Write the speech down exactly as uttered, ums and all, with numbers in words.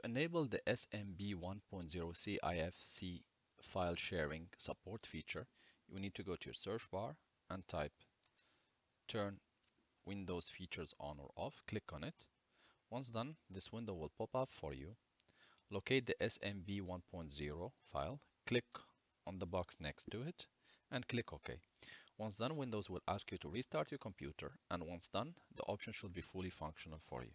To enable the S M B one point oh C I F C file sharing support feature, you need to go to your search bar and type turn Windows features on or off, click on it. Once done, this window will pop up for you. Locate the S M B one point oh file, click on the box next to it, and click OK. Once done, Windows will ask you to restart your computer, and once done, the option should be fully functional for you.